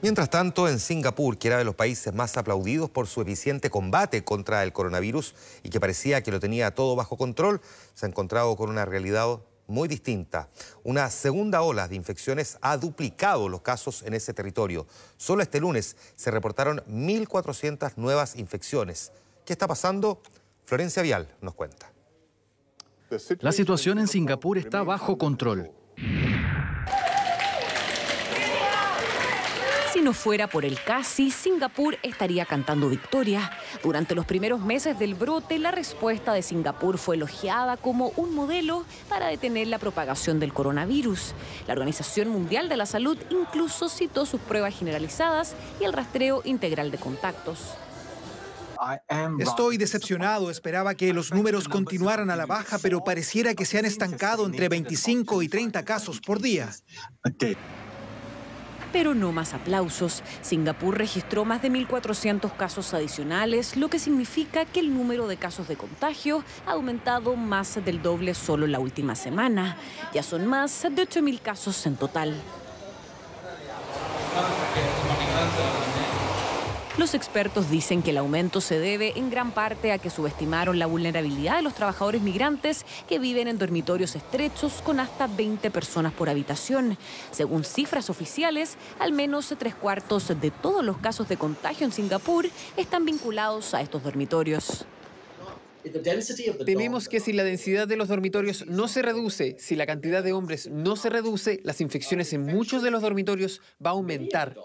Mientras tanto, en Singapur, que era de los países más aplaudidos por su eficiente combate contra el coronavirus y que parecía que lo tenía todo bajo control, se ha encontrado con una realidad muy distinta. Una segunda ola de infecciones ha duplicado los casos en ese territorio. Solo este lunes se reportaron 1.400 nuevas infecciones. ¿Qué está pasando? Florencia Vial nos cuenta. La situación en Singapur está bajo control. Si no fuera por el casi, Singapur estaría cantando victoria. Durante los primeros meses del brote, la respuesta de Singapur fue elogiada como un modelo para detener la propagación del coronavirus. La Organización Mundial de la Salud incluso citó sus pruebas generalizadas y el rastreo integral de contactos. Estoy decepcionado, esperaba que los números continuaran a la baja, pero pareciera que se han estancado entre 25 y 30 casos por día. Pero no más aplausos. Singapur registró más de 1.400 casos adicionales, lo que significa que el número de casos de contagio ha aumentado más del doble solo la última semana. Ya son más de 8.000 casos en total. Los expertos dicen que el aumento se debe en gran parte a que subestimaron la vulnerabilidad de los trabajadores migrantes que viven en dormitorios estrechos con hasta 20 personas por habitación. Según cifras oficiales, al menos 3/4 de todos los casos de contagio en Singapur están vinculados a estos dormitorios. Tememos que si la densidad de los dormitorios no se reduce, si la cantidad de hombres no se reduce, las infecciones en muchos de los dormitorios va a aumentar.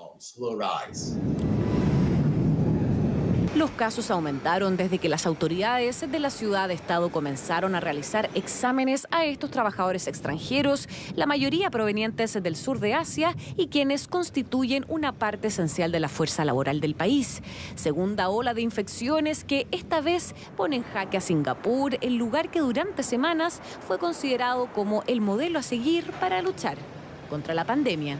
Los casos aumentaron desde que las autoridades de la ciudad-estado comenzaron a realizar exámenes a estos trabajadores extranjeros, la mayoría provenientes del sur de Asia y quienes constituyen una parte esencial de la fuerza laboral del país. Segunda ola de infecciones que esta vez pone en jaque a Singapur, el lugar que durante semanas fue considerado como el modelo a seguir para luchar contra la pandemia.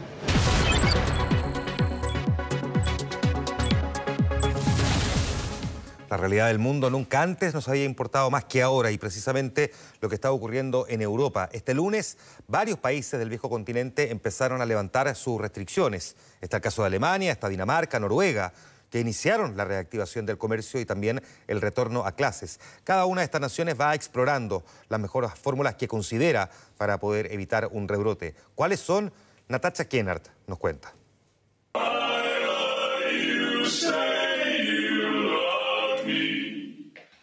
La realidad del mundo nunca antes nos había importado más que ahora y precisamente lo que estaba ocurriendo en Europa. Este lunes varios países del viejo continente empezaron a levantar sus restricciones. Está el caso de Alemania, está Dinamarca, Noruega, que iniciaron la reactivación del comercio y también el retorno a clases. Cada una de estas naciones va explorando las mejores fórmulas que considera para poder evitar un rebrote. ¿Cuáles son? Natacha Kienert nos cuenta.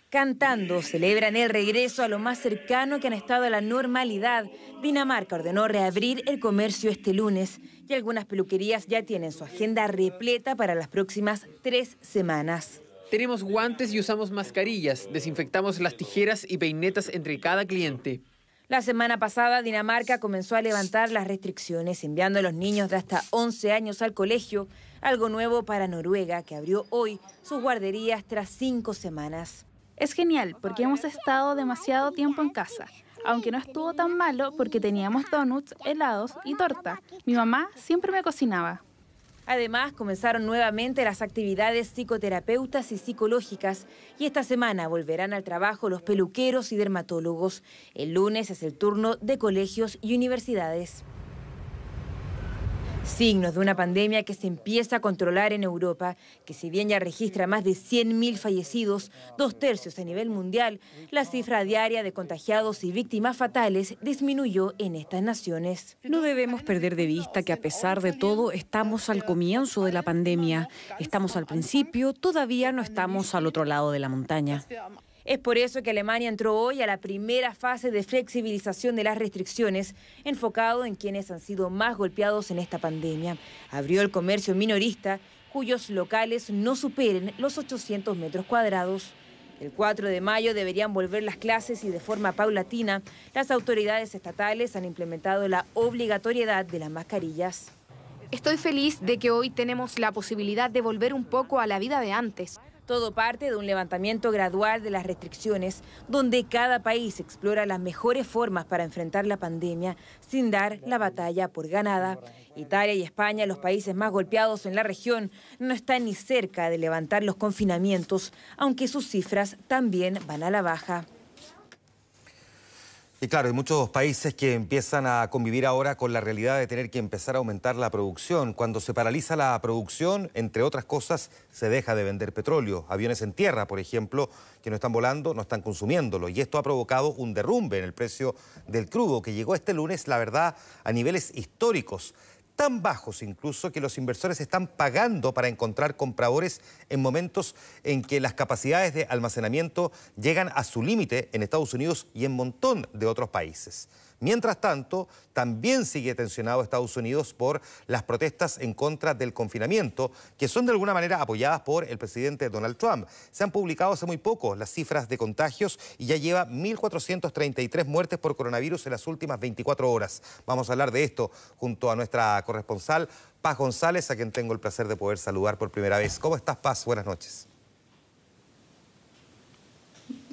Cantando, celebran el regreso a lo más cercano que han estado a la normalidad. Dinamarca ordenó reabrir el comercio este lunes y algunas peluquerías ya tienen su agenda repleta para las próximas 3 semanas. Tenemos guantes y usamos mascarillas, desinfectamos las tijeras y peinetas entre cada cliente. La semana pasada, Dinamarca comenzó a levantar las restricciones, enviando a los niños de hasta 11 años al colegio, algo nuevo para Noruega, que abrió hoy sus guarderías tras 5 semanas. Es genial porque hemos estado demasiado tiempo en casa, aunque no estuvo tan malo porque teníamos donuts, helados y torta. Mi mamá siempre me cocinaba. Además, comenzaron nuevamente las actividades psicoterapeutas y psicológicas y esta semana volverán al trabajo los peluqueros y dermatólogos. El lunes es el turno de colegios y universidades. Signos de una pandemia que se empieza a controlar en Europa, que si bien ya registra más de 100.000 fallecidos, 2/3 a nivel mundial, la cifra diaria de contagiados y víctimas fatales disminuyó en estas naciones. No debemos perder de vista que a pesar de todo estamos al comienzo de la pandemia. Estamos al principio, todavía no estamos al otro lado de la montaña. Es por eso que Alemania entró hoy a la primera fase de flexibilización de las restricciones, enfocado en quienes han sido más golpeados en esta pandemia. Abrió el comercio minorista, cuyos locales no superen los 800 metros cuadrados. El 4 de mayo deberían volver las clases y de forma paulatina, las autoridades estatales han implementado la obligatoriedad de las mascarillas. Estoy feliz de que hoy tenemos la posibilidad de volver un poco a la vida de antes. Todo parte de un levantamiento gradual de las restricciones, donde cada país explora las mejores formas para enfrentar la pandemia sin dar la batalla por ganada. Italia y España, los países más golpeados en la región, no están ni cerca de levantar los confinamientos, aunque sus cifras también van a la baja. Y claro, hay muchos países que empiezan a convivir ahora con la realidad de tener que empezar a aumentar la producción. Cuando se paraliza la producción, entre otras cosas, se deja de vender petróleo. Aviones en tierra, por ejemplo, que no están volando, no están consumiéndolo. Y esto ha provocado un derrumbe en el precio del crudo, que llegó este lunes, la verdad, a niveles históricos. Tan bajos incluso que los inversores están pagando para encontrar compradores en momentos en que las capacidades de almacenamiento llegan a su límite en Estados Unidos y en un montón de otros países. Mientras tanto, también sigue tensionado Estados Unidos por las protestas en contra del confinamiento, que son de alguna manera apoyadas por el presidente Donald Trump. Se han publicado hace muy poco las cifras de contagios y ya lleva 1.433 muertes por coronavirus en las últimas 24 horas. Vamos a hablar de esto junto a nuestra corresponsal Paz González, a quien tengo el placer de poder saludar por primera vez. ¿Cómo estás, Paz? Buenas noches.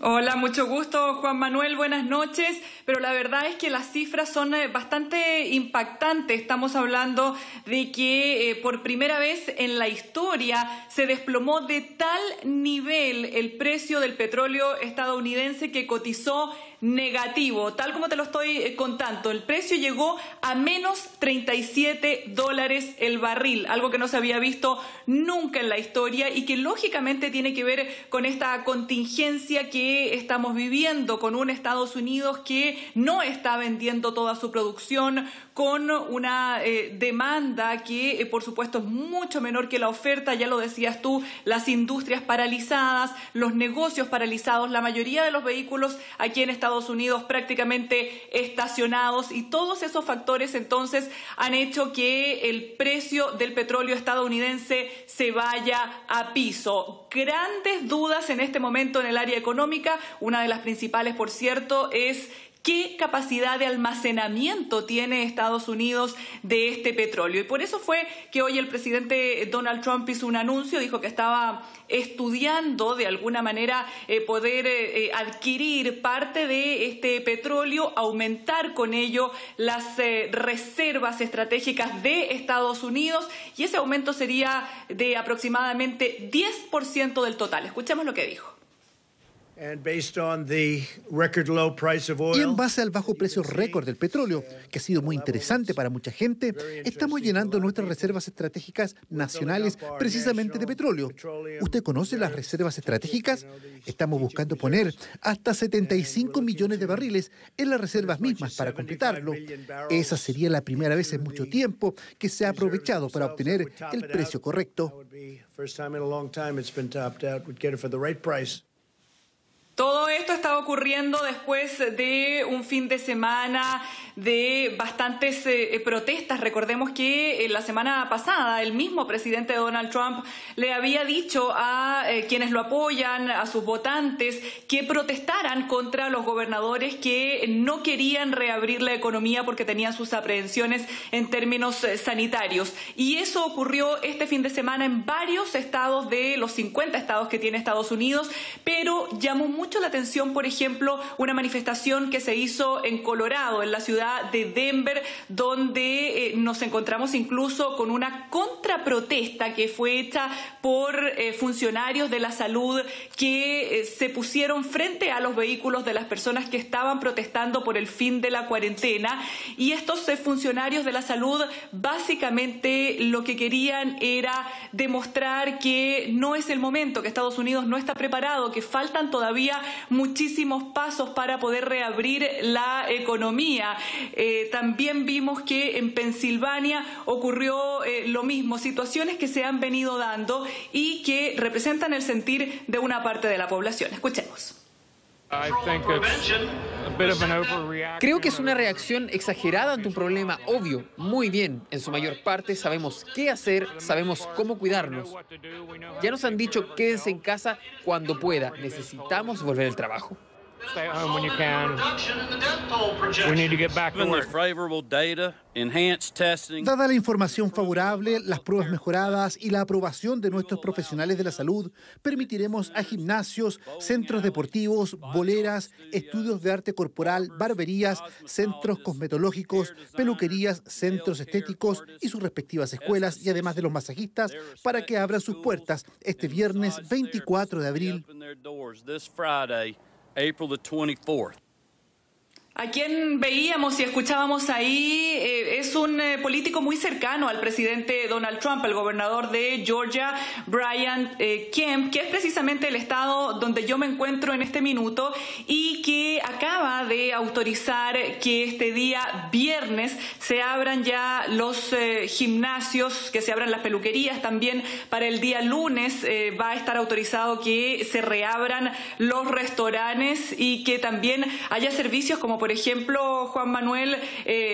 Hola, mucho gusto, Juan Manuel, buenas noches. Pero la verdad es que las cifras son bastante impactantes. Estamos hablando de que por primera vez en la historia se desplomó de tal nivel el precio del petróleo estadounidense que cotizó negativo, tal como te lo estoy contando. El precio llegó a menos $37 el barril, algo que no se había visto nunca en la historia y que lógicamente tiene que ver con esta contingencia que estamos viviendo, con un Estados Unidos que no está vendiendo toda su producción, con una demanda que por supuesto es mucho menor que la oferta. Ya lo decías tú, las industrias paralizadas, los negocios paralizados, la mayoría de los vehículos aquí en Estados Unidos prácticamente estacionados, y todos esos factores entonces han hecho que el precio del petróleo estadounidense se vaya a piso. Grandes dudas en este momento en el área económica. Una de las principales, por cierto, es qué capacidad de almacenamiento tiene Estados Unidos de este petróleo. Y por eso fue que hoy el presidente Donald Trump hizo un anuncio, dijo que estaba estudiando de alguna manera poder adquirir parte de este petróleo, aumentar con ello las reservas estratégicas de Estados Unidos, y ese aumento sería de aproximadamente 10% del total. Escuchemos lo que dijo. Y en base al bajo precio récord del petróleo, que ha sido muy interesante para mucha gente, estamos llenando nuestras reservas estratégicas nacionales precisamente de petróleo. ¿Usted conoce las reservas estratégicas? Estamos buscando poner hasta 75 millones de barriles en las reservas mismas para completarlo. Esa sería la primera vez en mucho tiempo que se ha aprovechado para obtener el precio correcto. Todo esto está ocurriendo después de un fin de semana de bastantes protestas. Recordemos que la semana pasada el mismo presidente Donald Trump le había dicho a quienes lo apoyan, a sus votantes, que protestaran contra los gobernadores que no querían reabrir la economía porque tenían sus aprehensiones en términos sanitarios. Y eso ocurrió este fin de semana en varios estados de los 50 estados que tiene Estados Unidos, pero llamó mucho la atención, por ejemplo, una manifestación que se hizo en Colorado, en la ciudad de Denver, donde nos encontramos incluso con una contraprotesta que fue hecha por funcionarios de la salud que se pusieron frente a los vehículos de las personas que estaban protestando por el fin de la cuarentena, y estos funcionarios de la salud básicamente lo que querían era demostrar que no es el momento, que Estados Unidos no está preparado, que faltan todavía muchísimos pasos para poder reabrir la economía. También vimos que en Pensilvania ocurrió lo mismo, situaciones que se han venido dando y que representan el sentir de una parte de la población. Escuchemos. Creo que es una reacción exagerada ante un problema obvio. Muy bien, en su mayor parte sabemos qué hacer, sabemos cómo cuidarnos. Ya nos han dicho quédense en casa cuando pueda, necesitamos volver al trabajo. Dada la información favorable, las pruebas mejoradas y la aprobación de nuestros profesionales de la salud, permitiremos a gimnasios, centros deportivos, boleras, estudios de arte corporal, barberías, centros cosmetológicos, peluquerías, centros estéticos y sus respectivas escuelas, y además de los masajistas, para que abran sus puertas este viernes 24 de abril. April the 24th. A quien veíamos y escuchábamos ahí es un político muy cercano al presidente Donald Trump, el gobernador de Georgia, Brian Kemp, que es precisamente el estado donde yo me encuentro en este minuto y que acaba de autorizar que este día viernes se abran ya los gimnasios, que se abran las peluquerías. También para el día lunes va a estar autorizado que se reabran los restaurantes y que también haya servicios como por ejemplo, Juan Manuel,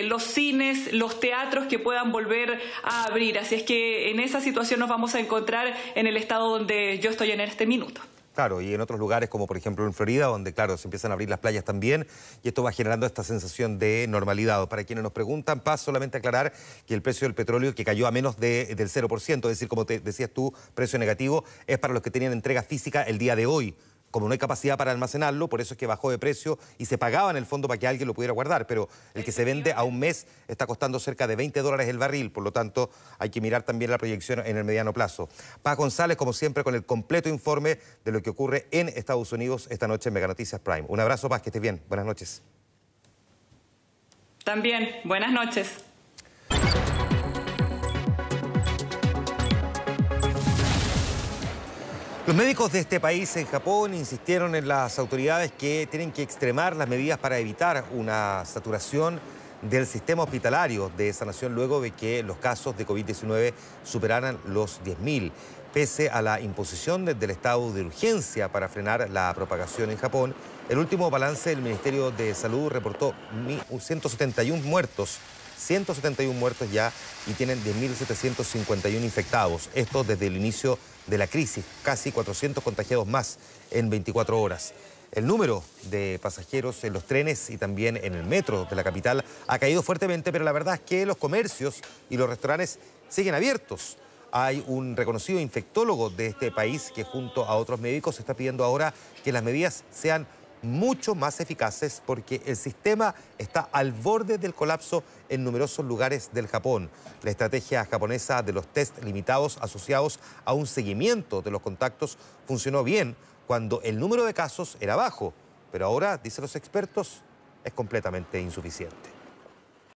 los cines, los teatros que puedan volver a abrir. Así es que en esa situación nos vamos a encontrar en el estado donde yo estoy en este minuto. Claro, y en otros lugares como por ejemplo en Florida, donde claro, se empiezan a abrir las playas también, y esto va generando esta sensación de normalidad. Para quienes nos preguntan, Paz, solamente aclarar que el precio del petróleo, que cayó a menos del 0%, es decir, como te decías tú, precio negativo, es para los que tenían entrega física el día de hoy. Como no hay capacidad para almacenarlo, por eso es que bajó de precio y se pagaba en el fondo para que alguien lo pudiera guardar, pero el que se vende a un mes está costando cerca de $20 el barril, por lo tanto hay que mirar también la proyección en el mediano plazo. Paz González, como siempre, con el completo informe de lo que ocurre en Estados Unidos esta noche en Meganoticias Prime. Un abrazo, Paz, que estés bien. Buenas noches. También, buenas noches. Los médicos de este país en Japón insistieron en las autoridades que tienen que extremar las medidas para evitar una saturación del sistema hospitalario de esa nación luego de que los casos de COVID-19 superaran los 10.000. Pese a la imposición del estado de urgencia para frenar la propagación en Japón, el último balance del Ministerio de Salud reportó 171 muertos ya y tienen 10.751 infectados. Esto desde el inicio de la crisis, casi 400 contagiados más en 24 horas. El número de pasajeros en los trenes y también en el metro de la capital ha caído fuertemente, pero la verdad es que los comercios y los restaurantes siguen abiertos. Hay un reconocido infectólogo de este país que junto a otros médicos está pidiendo ahora que las medidas sean mucho más eficaces porque el sistema está al borde del colapso en numerosos lugares del Japón. La estrategia japonesa de los test limitados asociados a un seguimiento de los contactos funcionó bien cuando el número de casos era bajo, pero ahora, dicen los expertos, es completamente insuficiente.